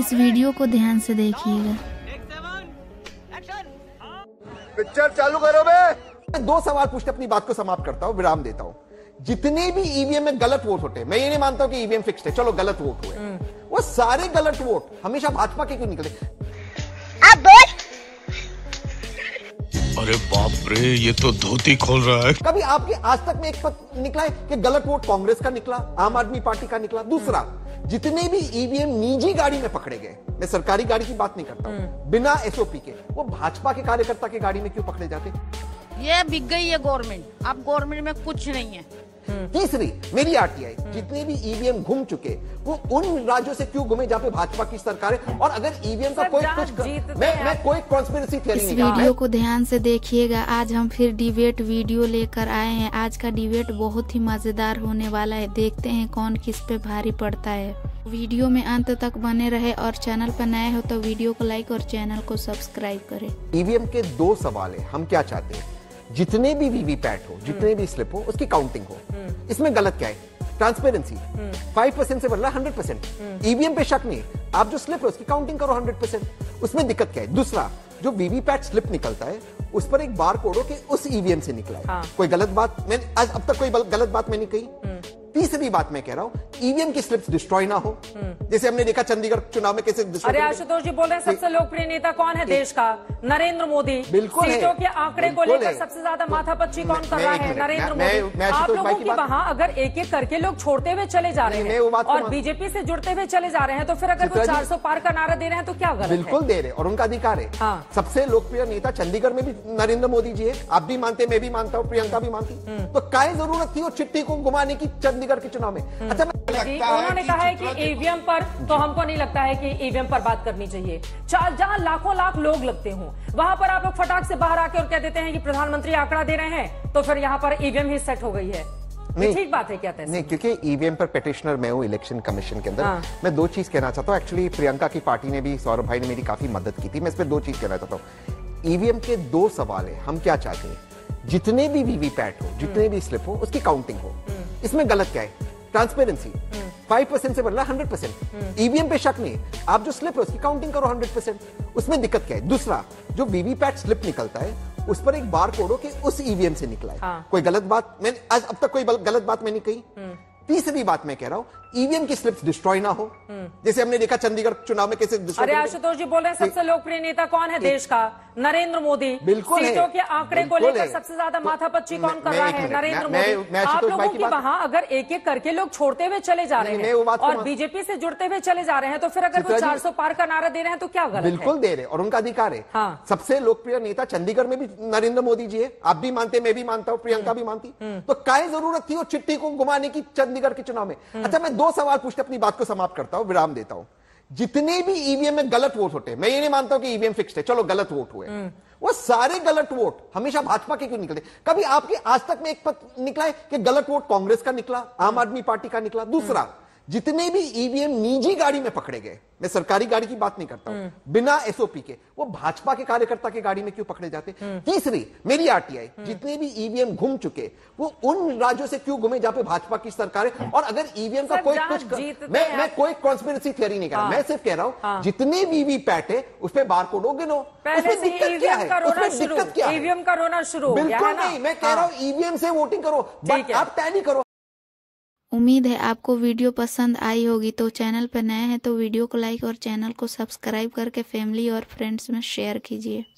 इस वीडियो को ध्यान से देखिएगा। पिक्चर चालू करो बे। दो सवाल पूछते अपनी बात को समाप्त करता हूँ, विराम देता हूँ। जितने भी ईवीएम में गलत वोट होते हैं, मैं ये नहीं मानता हूँ कि ईवीएम फिक्स्ड है, चलो गलत वोट हुए, वो सारे गलत वोट हमेशा भाजपा के क्यों निकले? अब अरे बाप रे, ये तो धोती खोल रहा है। कभी आपके आज तक में एक पत्र निकला है कि गलत वोट कांग्रेस का निकला, आम आदमी पार्टी का निकला? दूसरा, जितने भी ईवीएम निजी गाड़ी में पकड़े गए, मैं सरकारी गाड़ी की बात नहीं करता हूँ, बिना एसओपी के, वो भाजपा के कार्यकर्ता की गाड़ी में क्यों पकड़े जाते? ये बिक गई है गवर्नमेंट, अब गवर्नमेंट में कुछ नहीं है। तीसरी मेरी आरटीआई, जितने भी ईवीएम घूम चुके वो उन राज्यों से क्यों घूमे जहाँ पे भाजपा की सरकार है? और अगर ईवीएम का कोई कुछ मैं कोई कॉन्स्पिरेसी थ्योरी नहीं। इस वीडियो को ध्यान से देखिएगा। आज हम फिर डिबेट वीडियो लेकर आए हैं। आज का डिबेट बहुत ही मजेदार होने वाला है, देखते हैं कौन किस पे भारी पड़ता है। वीडियो में अंत तक बने रहे और चैनल पर नए हो तो वीडियो को लाइक और चैनल को सब्सक्राइब करें। ईवीएम के दो सवाल है, हम क्या चाहते हैं? जितने भी वीवीपैट हो, जितने भी स्लिप हो, उसकी काउंटिंग हो। इसमें गलत क्या है? ट्रांसपेरेंसी। 5% से बढ़ना 100%। ईवीएम पे शक नहीं, आप जो स्लिप है उसकी काउंटिंग करो 100%, उसमें दिक्कत क्या है? दूसरा, जो वीवीपैट स्लिप निकलता है उस पर एक बार कोड हो कि उस ईवीएम से निकला है। हाँ। कोई गलत बात मैंने आज अब तक कोई गलत बात मैंने कही? तीसरी बात मैं कह रहा हूँ, ईवीएम की स्लिप्स डिस्ट्रॉय ना हो, जैसे हमने देखा चंडीगढ़ चुनाव में कैसे। अरे आशुतोष जी बोल रहे हैं सबसे लोकप्रिय नेता कौन है देश का? नरेंद्र मोदी। बिल्कुल, सीटों के आंकड़े को लेकर सबसे ज्यादा माथापच्ची कौन कर रहा है? नरेंद्र मोदी। आप लोगों की वहाँ अगर एक एक करके लोग छोड़ते हुए चले जा रहे हैं और बीजेपी से जुड़ते हुए चले जा रहे हैं, तो फिर अगर वो 400 पार का नारा दे रहे हैं तो क्या गलत? बिल्कुल दे रहे, और उनका अधिकार है। सबसे लोकप्रिय नेता चंडीगढ़ में भी नरेंद्र मोदी जी है, आप भी मानते, मैं भी मानता हूँ, प्रियंका भी मानती, तो क्या जरूरत थी वो चिट्ठी को घुमाने की चंडीगढ़ के चुनाव में? अच्छा, उन्होंने कहा है कि ईवीएम पर तो हमको नहीं लगता है कि ईवीएम पर बात करनी चाहिए। जहां लाखों लाख लोग लगते हों वहां पर आप लोग फटाक से बाहर आके और कह देते हैं कि प्रधानमंत्री आंकड़ा दे रहे हैं, तो फिर यहाँ पर ईवीएम ही सेट हो गई है। ठीक बात है क्या? नहीं, क्योंकि ईवीएम पर पेटिशनर मैं हूँ इलेक्शन कमीशन के अंदर। हाँ। मैं दो चीज कहना चाहता हूँ। एक्चुअली प्रियंका की पार्टी ने भी, सौरभ भाई ने मेरी काफी मदद की थी। मैं इस पर दो चीज कहना चाहता हूँ। ईवीएम के दो सवाल है, हम क्या चाहते हैं? जितने भी वीवीपैट हो, जितने भी स्लिप हो, उसकी काउंटिंग हो। इसमें गलत क्या है? ट्रांसपेरेंसी। 5% से बढ़ना 100%। ईवीएम पे शक नहीं, आप जो स्लिप है उसकी काउंटिंग करो 100%, उसमें दिक्कत क्या है? दूसरा, जो वीवीपैट स्लिप निकलता है उस पर एक बार कोड हो कि उस ईवीएम से निकला है। हाँ। कोई गलत बात मैंने आज अब तक कोई गलत बात मैंने कही? तीसरी बात मैं कह रहा हूँ, ईवीएम की स्लिप्स डिस्ट्रॉय ना हो, जैसे हमने देखा चंडीगढ़ चुनाव में कैसे। अरे आशुतोष जी बोल रहे हैं सबसे लोकप्रिय नेता कौन है देश का? नरेंद्र मोदी। बिल्कुल, सीटों के आंकड़े को लेकर सबसे ज्यादा माथापच्ची कौन कर रहा है? नरेंद्र मोदी। आप लोगों की वहाँ अगर एक एक करके लोग छोड़ते हुए चले जा रहे हैं और बीजेपी से जुड़ते हुए चले जा रहे हैं, तो फिर अगर वो 400 पार का नारा दे रहे हैं तो क्या गलत? बिल्कुल दे रहे, और उनका अधिकार है। सबसे लोकप्रिय नेता चंडीगढ़ में भी नरेंद्र मोदी जी है, आप भी मानते, मैं भी मानता हूँ, प्रियंका भी मानती, तो क्या जरूरत थी वो चिट्ठी को घुमाने की चंडीगढ़ के चुनाव में? अच्छा, मैं दो सवाल पूछते अपनी बात को समाप्त करता हूं, विराम देता हूं। जितने भी ईवीएम में गलत वोट होते हैं, मैं ये नहीं मानता हूं कि ईवीएम फिक्स्ड है, चलो गलत वोट हुए, वो सारे गलत वोट हमेशा भाजपा के क्यों निकलते? कभी आपके आज तक में एक पत्र निकला है कि गलत वोट कांग्रेस का निकला, आम आदमी पार्टी का निकला? दूसरा, जितने भी ईवीएम निजी गाड़ी में पकड़े गए, मैं सरकारी गाड़ी की बात नहीं करता हूँ, बिना एसओपी के, वो भाजपा के कार्यकर्ता की गाड़ी में क्यों पकड़े जाते? तीसरी मेरी आरटीआई, जितने भी ईवीएम घूम चुके वो उन राज्यों से क्यों घूमे जहाँ पे भाजपा की सरकार है? और अगर ईवीएम का कोई कुछ मैं कोई कॉन्स्पिरेसी थियरी नहीं कर रहा, मैं सिर्फ कह रहा हूँ जितने भी वीवीपैट है उस पर बारकोड हो गिनो। दिक्कत क्या? ईवीएम का रोना शुरू। बिल्कुल नहीं, मैं कह रहा हूँ ईवीएम से वोटिंग करो, आप टैली करो। उम्मीद है आपको वीडियो पसंद आई होगी। तो चैनल पर नए हैं तो वीडियो को लाइक और चैनल को सब्सक्राइब करके फैमिली और फ्रेंड्स में शेयर कीजिए।